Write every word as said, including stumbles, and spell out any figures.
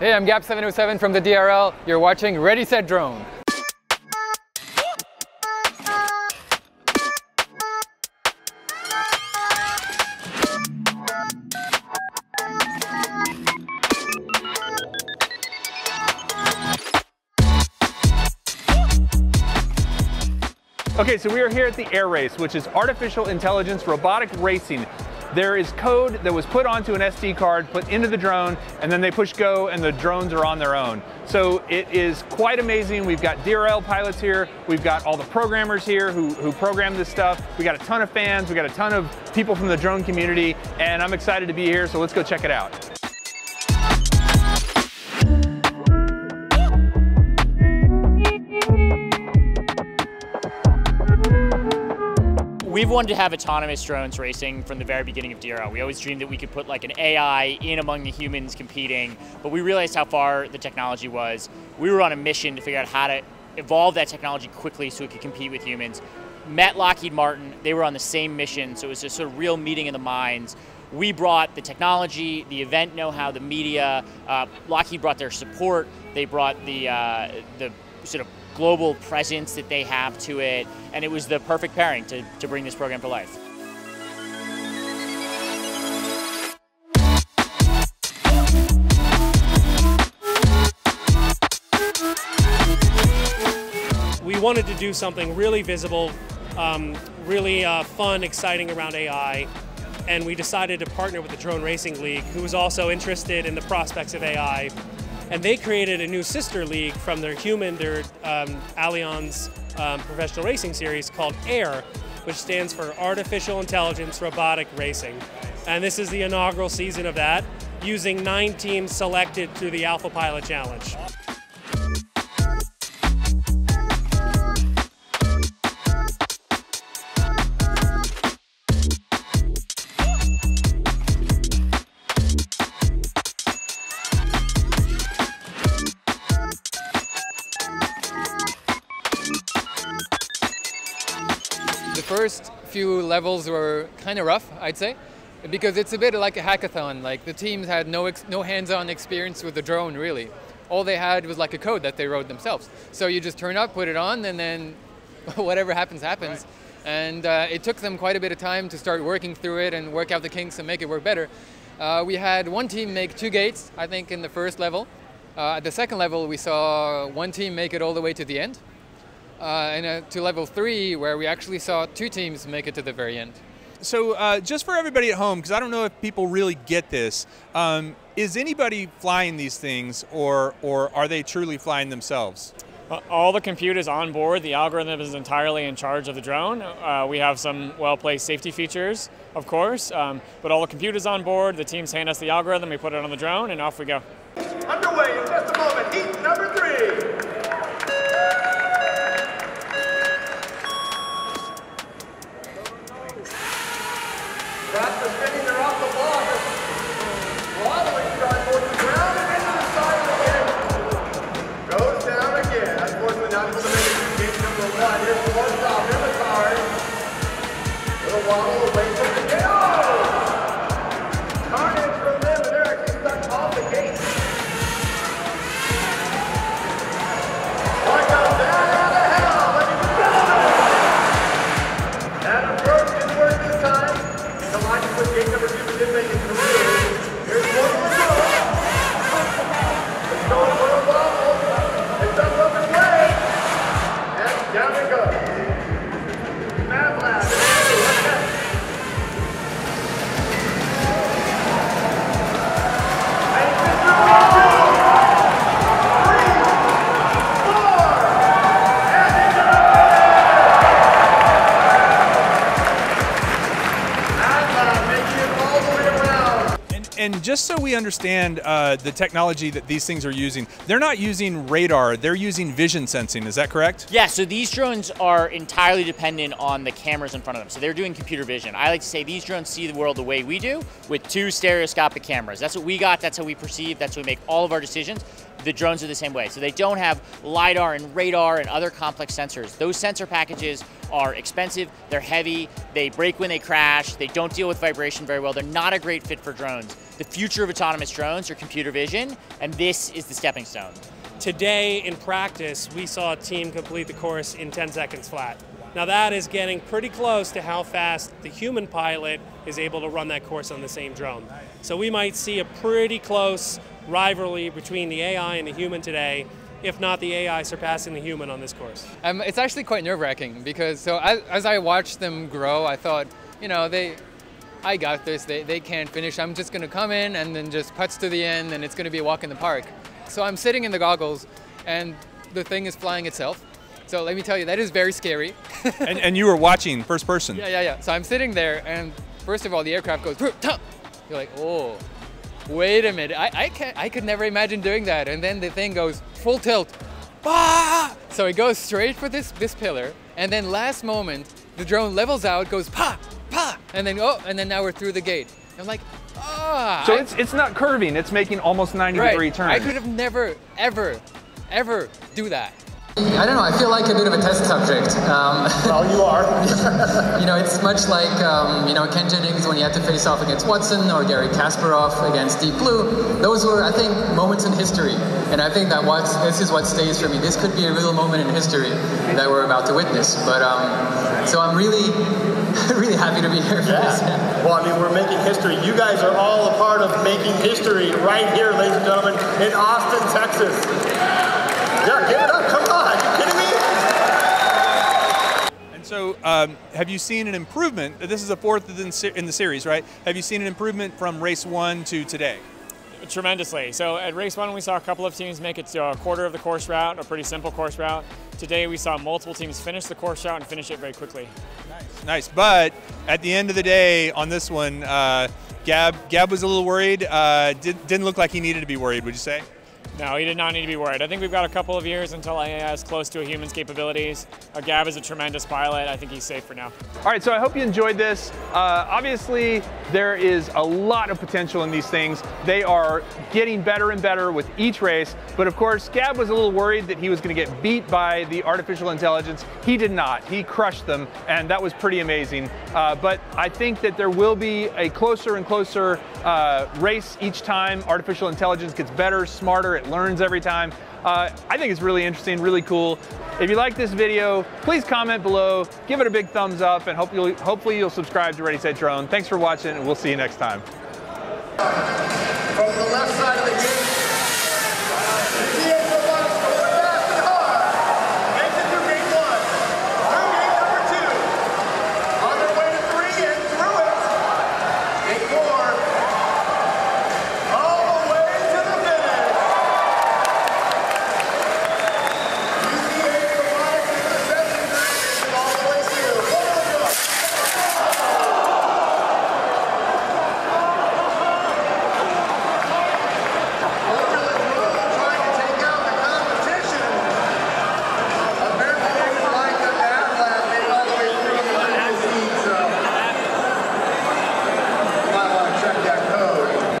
Hey, I'm Gab seven oh seven from the D R L. You're watching Ready, Set, Drone. Okay, so we are here at the Air Race, which is artificial intelligence robotic racing. There is code that was put onto an S D card, put into the drone, and then they push go and the drones are on their own. So it is quite amazing. We've got D R L pilots here. We've got all the programmers here who, who program this stuff. We got a ton of fans. We got a ton of people from the drone community, and I'm excited to be here, so let's go check it out. We've wanted to have autonomous drones racing from the very beginning of D R L. We always dreamed that we could put like an A I in among the humans competing, but we realized how far the technology was. We were on a mission to figure out how to evolve that technology quickly so it could compete with humans. Met Lockheed Martin, they were on the same mission, so it was a sort of real meeting of the minds. We brought the technology, the event know-how, the media. Uh, Lockheed brought their support. They brought the, uh, the sort of global presence that they have to it, and it was the perfect pairing to, to bring this program to life. We wanted to do something really visible, um, really uh, fun, exciting around A I, and we decided to partner with the Drone Racing League, who was also interested in the prospects of A I. And they created a new sister league from their human, their um, Allianz um, professional racing series called AIR, which stands for Artificial Intelligence Robotic Racing. And this is the inaugural season of that, using nine teams selected through the Alpha Pilot Challenge. The first few levels were kind of rough, I'd say, because it's a bit like a hackathon. Like the teams had no ex no hands-on experience with the drone, really. All they had was like a code that they wrote themselves. So you just turn up, put it on, and then whatever happens, happens. Right. And uh, it took them quite a bit of time to start working through it and work out the kinks and make it work better. Uh, we had one team make two gates, I think, in the first level. Uh, at the second level, we saw one team make it all the way to the end. Uh, and uh, to level three, where we actually saw two teams make it to the very end. So uh, just for everybody at home, because I don't know if people really get this, um, is anybody flying these things, or, or are they truly flying themselves? All the compute is on board. The algorithm is entirely in charge of the drone. Uh, we have some well-placed safety features, of course, um, but all the compute is on board. The teams hand us the algorithm, we put it on the drone, and off we go. Underway in just a moment, heat number three. And just so we understand uh, the technology that these things are using, they're not using radar, they're using vision sensing, is that correct? Yeah, so these drones are entirely dependent on the cameras in front of them. So they're doing computer vision. I like to say these drones see the world the way we do, with two stereoscopic cameras. That's what we got, that's how we perceive, that's how we make all of our decisions. The drones are the same way. So they don't have LiDAR and radar and other complex sensors. Those sensor packages are expensive, they're heavy, they break when they crash, they don't deal with vibration very well, they're not a great fit for drones. The future of autonomous drones are computer vision, and this is the stepping stone. Today, in practice, we saw a team complete the course in ten seconds flat. Now that is getting pretty close to how fast the human pilot is able to run that course on the same drone. So we might see a pretty close rivalry between the A I and the human today, if not the A I surpassing the human on this course. Um, it's actually quite nerve-wracking because so as, as I watched them grow, I thought, you know, they, I got this, they, they can't finish. I'm just going to come in and then just putts to the end and it's going to be a walk in the park. So I'm sitting in the goggles and the thing is flying itself. So let me tell you, that is very scary. and, and you were watching first person. Yeah, yeah, yeah. So I'm sitting there and first of all, the aircraft goes, Tup! You're like, oh, wait a minute. I, I, can't, I could never imagine doing that. And then the thing goes full tilt. Bah! So it goes straight for this, this pillar. And then last moment, the drone levels out, goes, pa, pa. And then, oh, and then now we're through the gate. I'm like, ah. So I, it's, it's not curving. It's making almost ninety degree turns. I could have never, ever, ever do that. I don't know, I feel like a bit of a test subject. Um, well, you are. You know, it's much like, um, you know, Ken Jennings when he had to face off against Watson or Garry Kasparov against Deep Blue. Those were, I think, moments in history. And I think that what's, this is what stays for me. This could be a real moment in history that we're about to witness. But, um, so I'm really, really happy to be here for yeah. this. Well, I mean, we're making history. You guys are all a part of making history right here, ladies and gentlemen, in Austin, Texas. Yeah, give it up, come on. So um, have you seen an improvement? This is the fourth in the series, right? Have you seen an improvement from race one to today? Tremendously. So at race one, we saw a couple of teams make it to a quarter of the course route, a pretty simple course route. Today, we saw multiple teams finish the course route and finish it very quickly. Nice. Nice. But at the end of the day on this one, uh, Gab, Gab was a little worried. Uh, did, didn't look like he needed to be worried, would you say? No, he did not need to be worried. I think we've got a couple of years until A I is close to a human's capabilities. Our Gab is a tremendous pilot. I think he's safe for now. All right, so I hope you enjoyed this. Uh, obviously, there is a lot of potential in these things. They are getting better and better with each race. But of course, Gab was a little worried that he was going to get beat by the artificial intelligence. He did not. He crushed them, and that was pretty amazing. Uh, but I think that there will be a closer and closer uh, race each time. Artificial intelligence gets better, smarter, it learns every time. Uh, I think it's really interesting, really cool. If you like this video, please comment below, give it a big thumbs up, and hope you'll, hopefully you'll subscribe to Ready, Set, Drone. Thanks for watching, and we'll see you next time.